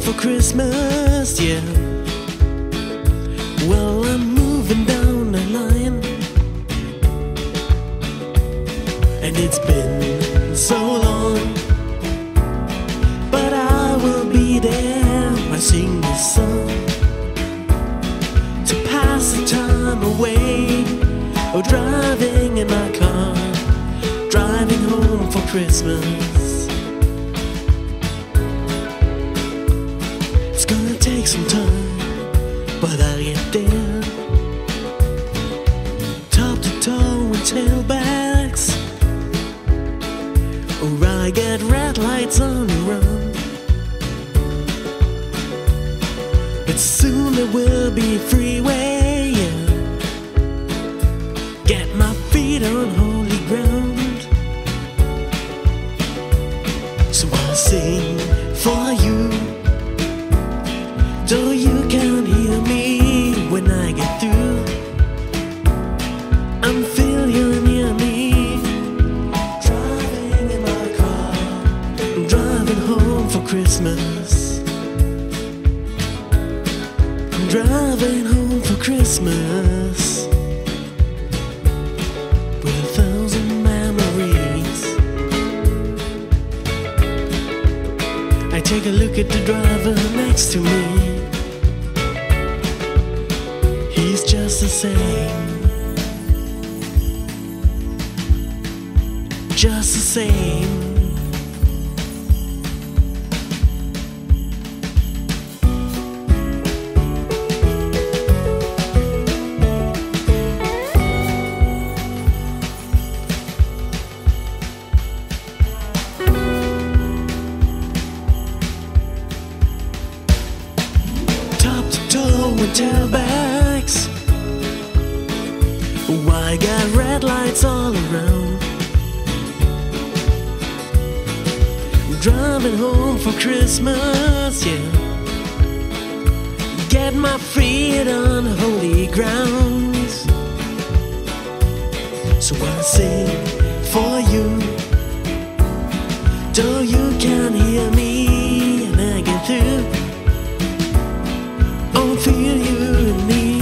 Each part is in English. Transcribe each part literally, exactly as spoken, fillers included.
home for Christmas, yeah. Well, I'm moving down the line, and it's been so long, but I will be there. I sing this song to pass the time away, or driving in my car, driving home for Christmas. Take some time, but I'll get there. Top to toe with tailbacks, or I get red lights on the run. But soon there will be freeway, yeah. Get my feet on holy ground, so I'll sing for you. So you can hear me when I get through. I'm feeling you near me, driving in my car, I'm driving home for Christmas, I'm driving home for Christmas, with a thousand memories. I take a look at the driver next to me, just the same, just the same. Top to toe with tailbacks, I got red lights all around, I'm driving home for Christmas, yeah. Get my feet on holy ground, so I sing for you, though you can't hear me and I get through. I'll feel you and me,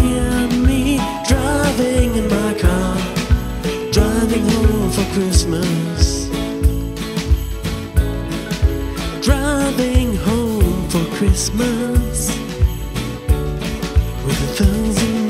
Christmas, driving home for Christmas with a thousand